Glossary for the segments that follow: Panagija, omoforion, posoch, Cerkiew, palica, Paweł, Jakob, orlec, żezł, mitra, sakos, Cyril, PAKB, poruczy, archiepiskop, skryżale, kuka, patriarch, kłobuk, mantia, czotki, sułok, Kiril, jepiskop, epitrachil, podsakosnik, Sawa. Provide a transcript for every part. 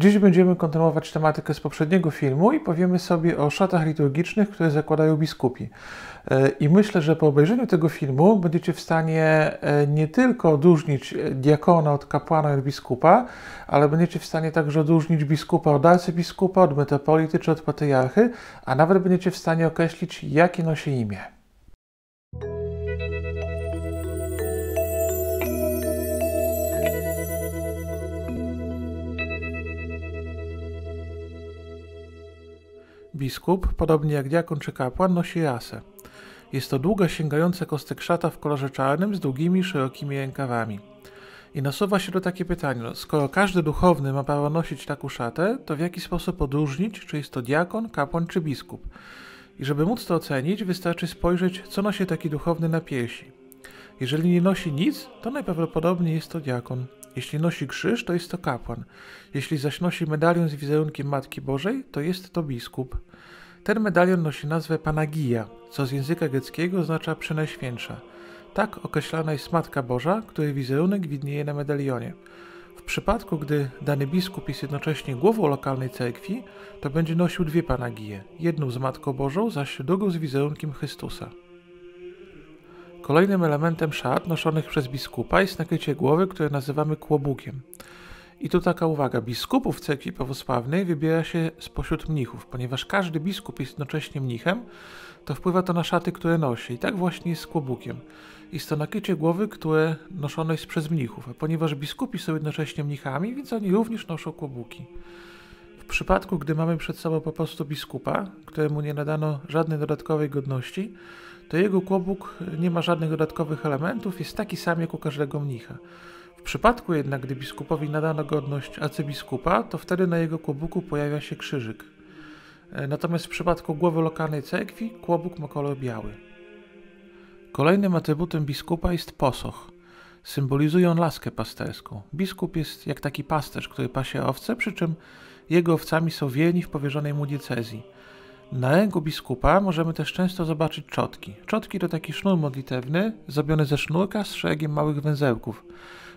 Dziś będziemy kontynuować tematykę z poprzedniego filmu i powiemy sobie o szatach liturgicznych, które zakładają biskupi. I myślę, że po obejrzeniu tego filmu będziecie w stanie nie tylko odróżnić diakona od kapłana i od biskupa, ale będziecie w stanie także odróżnić biskupa od arcybiskupa, od metropolity czy od patriarchy, a nawet będziecie w stanie określić, jakie nosi imię. Biskup, podobnie jak diakon czy kapłan, nosi rasę. Jest to długa, sięgająca kostek szata w kolorze czarnym z długimi, szerokimi rękawami. I nasuwa się do takie pytanie, skoro każdy duchowny ma prawo nosić taką szatę, to w jaki sposób odróżnić, czy jest to diakon, kapłan czy biskup? I żeby móc to ocenić, wystarczy spojrzeć, co nosi taki duchowny na piersi. Jeżeli nie nosi nic, to najprawdopodobniej jest to diakon. Jeśli nosi krzyż, to jest to kapłan. Jeśli zaś nosi medalion z wizerunkiem Matki Bożej, to jest to biskup. Ten medalion nosi nazwę Panagija, co z języka greckiego oznacza Przenajświętsza. Tak określana jest Matka Boża, której wizerunek widnieje na medalionie. W przypadku, gdy dany biskup jest jednocześnie głową lokalnej cerkwi, to będzie nosił dwie Panagije, jedną z Matką Bożą, zaś drugą z wizerunkiem Chrystusa. Kolejnym elementem szat noszonych przez biskupa jest nakrycie głowy, które nazywamy kłobukiem. I tu taka uwaga, biskupów cerkwi prawosławnej wybiera się spośród mnichów, ponieważ każdy biskup jest jednocześnie mnichem, to wpływa to na szaty, które nosi. I tak właśnie jest z kłobukiem. Jest to nakrycie głowy, które noszone jest przez mnichów, a ponieważ biskupi są jednocześnie mnichami, więc oni również noszą kłobuki. W przypadku, gdy mamy przed sobą po prostu biskupa, któremu nie nadano żadnej dodatkowej godności, to jego kłobuk nie ma żadnych dodatkowych elementów, jest taki sam jak u każdego mnicha. W przypadku jednak, gdy biskupowi nadano godność arcybiskupa, to wtedy na jego kłobuku pojawia się krzyżyk. Natomiast w przypadku głowy lokalnej cerkwi kłobuk ma kolor biały. Kolejnym atrybutem biskupa jest posoch. Symbolizuje on laskę pasterską. Biskup jest jak taki pasterz, który pasie owce, przy czym jego owcami są wierni w powierzonej mu diecezji. Na ręku biskupa możemy też często zobaczyć czotki. Czotki to taki sznur modlitewny, zrobiony ze sznurka z szeregiem małych węzełków.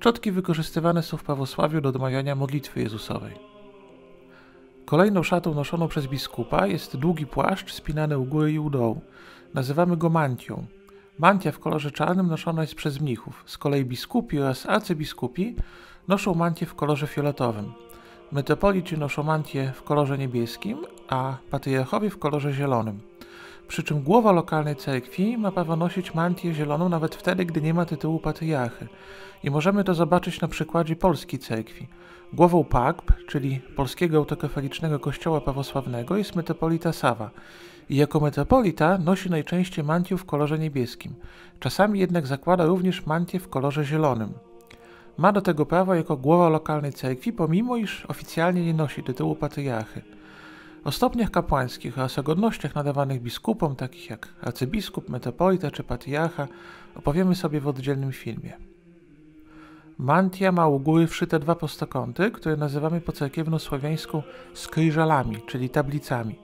Czotki wykorzystywane są w prawosławiu do odmawiania modlitwy jezusowej. Kolejną szatą noszoną przez biskupa jest długi płaszcz spinany u góry i u dołu. Nazywamy go mantią. Mantia w kolorze czarnym noszona jest przez mnichów. Z kolei biskupi oraz arcybiskupi noszą mantię w kolorze fioletowym. Metropolici noszą mantię w kolorze niebieskim, a patriarchowie w kolorze zielonym. Przy czym głowa lokalnej cerkwi ma prawo nosić mantię zieloną nawet wtedy, gdy nie ma tytułu patriarchy. I możemy to zobaczyć na przykładzie polskiej cerkwi. Głową PAKB, czyli Polskiego Autokefalicznego Kościoła Prawosławnego, jest metropolita Sawa. I jako metropolita nosi najczęściej mantię w kolorze niebieskim. Czasami jednak zakłada również mantię w kolorze zielonym. Ma do tego prawo jako głowa lokalnej cerkwi, pomimo iż oficjalnie nie nosi tytułu patriarchy. O stopniach kapłańskich oraz o godnościach nadawanych biskupom, takich jak arcybiskup, metropolita czy patriarcha, opowiemy sobie w oddzielnym filmie. Mantia ma u góry wszyte dwa prostokąty, które nazywamy po cerkiewno-słowiańsku skryżalami, czyli tablicami.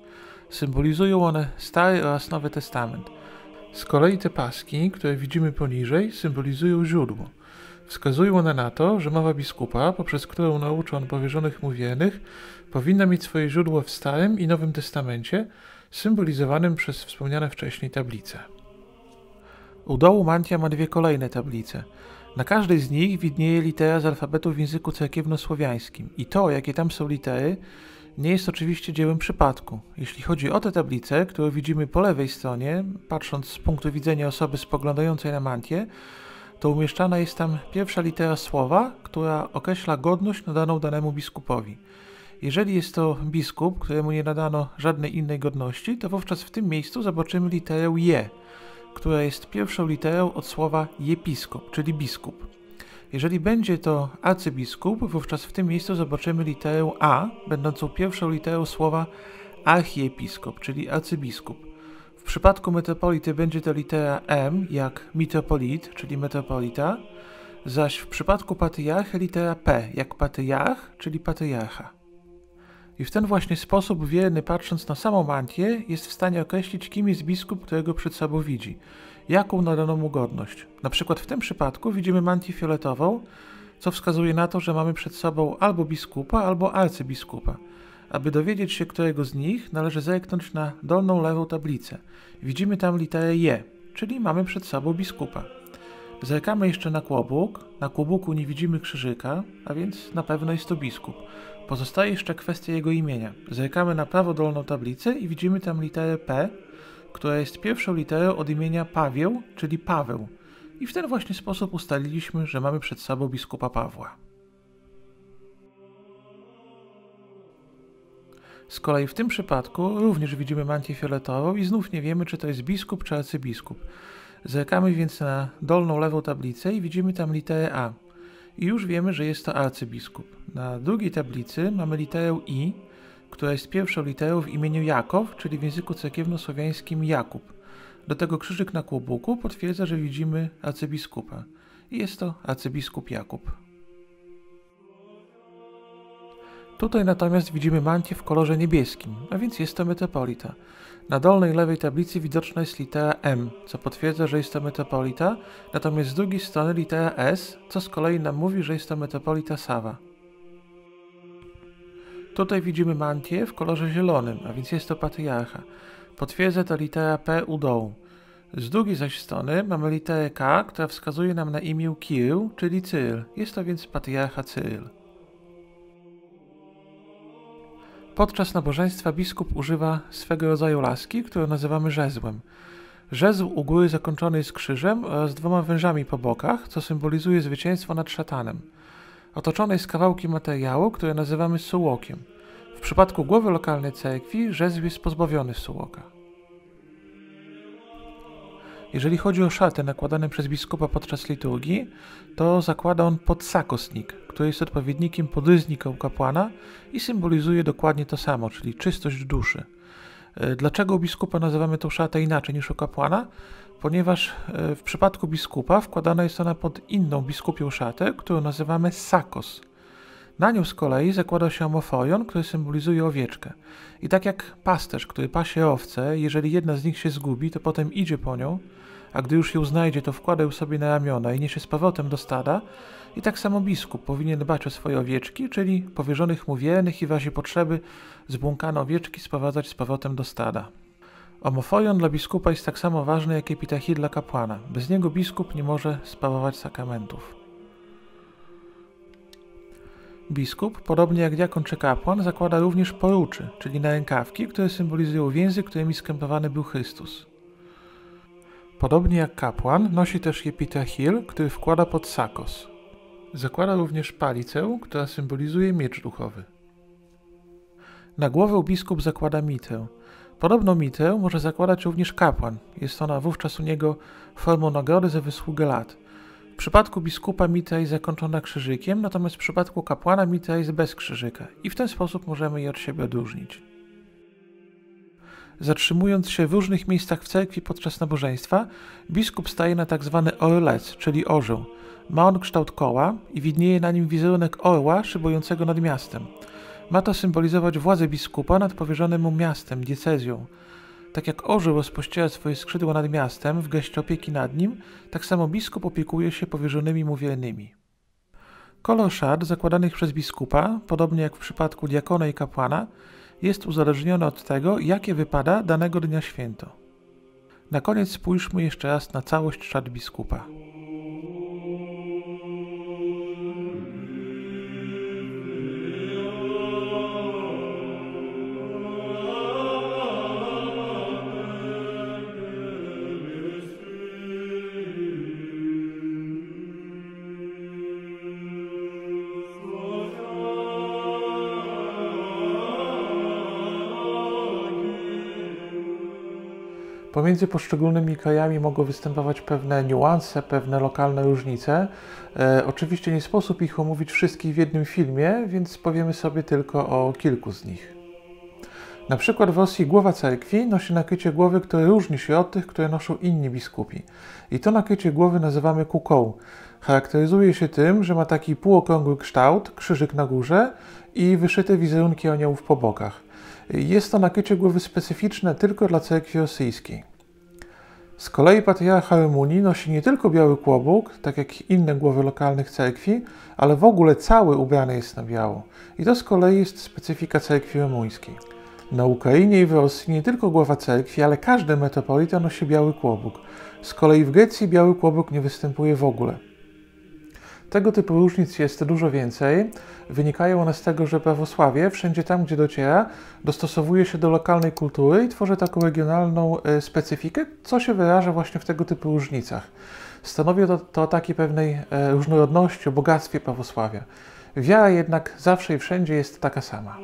Symbolizują one Stary oraz Nowy Testament. Z kolei te paski, które widzimy poniżej, symbolizują źródło. Wskazują one na to, że mowa biskupa, poprzez którą naucza on powierzonych mu wiernych, powinna mieć swoje źródło w Starym i Nowym Testamencie, symbolizowanym przez wspomniane wcześniej tablice. U dołu mantia ma dwie kolejne tablice. Na każdej z nich widnieje litera z alfabetu w języku cerkiewno-słowiańskim i to, jakie tam są litery, nie jest oczywiście dziełem przypadku. Jeśli chodzi o tę tablicę, którą widzimy po lewej stronie, patrząc z punktu widzenia osoby spoglądającej na mantię, to umieszczana jest tam pierwsza litera słowa, która określa godność nadaną danemu biskupowi. Jeżeli jest to biskup, któremu nie nadano żadnej innej godności, to wówczas w tym miejscu zobaczymy literę je, która jest pierwszą literą od słowa jepiskop, czyli biskup. Jeżeli będzie to arcybiskup, wówczas w tym miejscu zobaczymy literę a, będącą pierwszą literą słowa archiepiskop, czyli arcybiskup. W przypadku metropolity będzie to litera M, jak mitropolit, czyli metropolita, zaś w przypadku patriarchy litera P, jak patriarch, czyli patriarcha. I w ten właśnie sposób wierny, patrząc na samą mantię, jest w stanie określić, kim jest biskup, którego przed sobą widzi, jaką nadano mu godność. Na przykład w tym przypadku widzimy mantię fioletową, co wskazuje na to, że mamy przed sobą albo biskupa, albo arcybiskupa. Aby dowiedzieć się, którego z nich, należy zerknąć na dolną lewą tablicę. Widzimy tam literę J, czyli mamy przed sobą biskupa. Zerkamy jeszcze na kłobuk. Na kłobuku nie widzimy krzyżyka, a więc na pewno jest to biskup. Pozostaje jeszcze kwestia jego imienia. Zerkamy na prawo dolną tablicę i widzimy tam literę P, która jest pierwszą literą od imienia Paweł, czyli Paweł. I w ten właśnie sposób ustaliliśmy, że mamy przed sobą biskupa Pawła. Z kolei w tym przypadku również widzimy mantię fioletową i znów nie wiemy, czy to jest biskup, czy arcybiskup. Zerkamy więc na dolną lewą tablicę i widzimy tam literę A. I już wiemy, że jest to arcybiskup. Na drugiej tablicy mamy literę I, która jest pierwszą literą w imieniu Jakob, czyli w języku cerkiewno-słowiańskim Jakub. Do tego krzyżyk na kłobuku potwierdza, że widzimy arcybiskupa. I jest to arcybiskup Jakub. Tutaj natomiast widzimy mantię w kolorze niebieskim, a więc jest to metropolita. Na dolnej lewej tablicy widoczna jest litera M, co potwierdza, że jest to metropolita, natomiast z drugiej strony litera S, co z kolei nam mówi, że jest to metropolita Sawa. Tutaj widzimy mantię w kolorze zielonym, a więc jest to patriarcha. Potwierdza to litera P u dołu. Z drugiej zaś strony mamy literę K, która wskazuje nam na imię Kiril, czyli Cyril. Jest to więc patriarcha Cyril. Podczas nabożeństwa biskup używa swego rodzaju laski, którą nazywamy żezłem. Żezł u góry zakończony jest krzyżem oraz dwoma wężami po bokach, co symbolizuje zwycięstwo nad szatanem. Otoczony jest kawałkiem materiału, które nazywamy sułokiem. W przypadku głowy lokalnej cerkwi żezł jest pozbawiony sułoka. Jeżeli chodzi o szaty nakładane przez biskupa podczas liturgii, to zakłada on podsakosnik, który jest odpowiednikiem podryznika u kapłana i symbolizuje dokładnie to samo, czyli czystość duszy. Dlaczego u biskupa nazywamy tą szatę inaczej niż u kapłana? Ponieważ w przypadku biskupa wkładana jest ona pod inną biskupią szatę, którą nazywamy sakos. Na nią z kolei zakłada się omoforion, który symbolizuje owieczkę. I tak jak pasterz, który pasie owce, jeżeli jedna z nich się zgubi, to potem idzie po nią, a gdy już ją znajdzie, to wkłada ją sobie na ramiona i niesie z powrotem do stada. I tak samo biskup powinien dbać o swoje owieczki, czyli powierzonych mu wiernych i w razie potrzeby zbłąkane owieczki sprowadzać z powrotem do stada. Omoforion dla biskupa jest tak samo ważny jak epitachil dla kapłana. Bez niego biskup nie może sprawować sakramentów. Biskup, podobnie jak diakon czy kapłan, zakłada również poruczy, czyli narękawki, które symbolizują więzy, którymi skrępowany był Chrystus. Podobnie jak kapłan, nosi też epitrachil, który wkłada pod sakos. Zakłada również palicę, która symbolizuje miecz duchowy. Na głowę biskup zakłada mitrę. Podobną mitrę może zakładać również kapłan. Jest ona wówczas u niego formą nagrody za wysługę lat. W przypadku biskupa mitra jest zakończona krzyżykiem, natomiast w przypadku kapłana mitra jest bez krzyżyka i w ten sposób możemy je od siebie odróżnić. Zatrzymując się w różnych miejscach w cerkwi podczas nabożeństwa, biskup staje na tzw. orlec, czyli orzeł. Ma on kształt koła i widnieje na nim wizerunek orła szybującego nad miastem. Ma to symbolizować władzę biskupa nad powierzonym mu miastem, diecezją. Tak jak orzeł rozpościera swoje skrzydło nad miastem w geście opieki nad nim, tak samo biskup opiekuje się powierzonymi mu wiernymi. Kolor szat zakładanych przez biskupa, podobnie jak w przypadku diakona i kapłana, jest uzależniony od tego, jakie wypada danego dnia święto. Na koniec spójrzmy jeszcze raz na całość szat biskupa. Pomiędzy poszczególnymi krajami mogą występować pewne niuanse, pewne lokalne różnice. Oczywiście nie sposób ich omówić wszystkich w jednym filmie, więc powiemy sobie tylko o kilku z nich. Na przykład w Rosji głowa cerkwi nosi nakrycie głowy, które różni się od tych, które noszą inni biskupi. I to nakrycie głowy nazywamy kuką. Charakteryzuje się tym, że ma taki półokrągły kształt, krzyżyk na górze i wyszyte wizerunki aniołów po bokach. Jest to nakrycie głowy specyficzne tylko dla cerkwi rosyjskiej. Z kolei patriarcha Rumunii nosi nie tylko biały kłobuk, tak jak inne głowy lokalnych cerkwi, ale w ogóle cały ubrany jest na biało. I to z kolei jest specyfika cerkwi rumuńskiej. Na Ukrainie i w Rosji nie tylko głowa cerkwi, ale każdy metropolita nosi biały kłobuk. Z kolei w Grecji biały kłobuk nie występuje w ogóle. Tego typu różnic jest dużo więcej. Wynikają one z tego, że prawosławie, wszędzie tam gdzie dociera, dostosowuje się do lokalnej kultury i tworzy taką regionalną specyfikę, co się wyraża właśnie w tego typu różnicach. Stanowi to ataki pewnej różnorodności, o bogactwie prawosławia. Wiara jednak zawsze i wszędzie jest taka sama.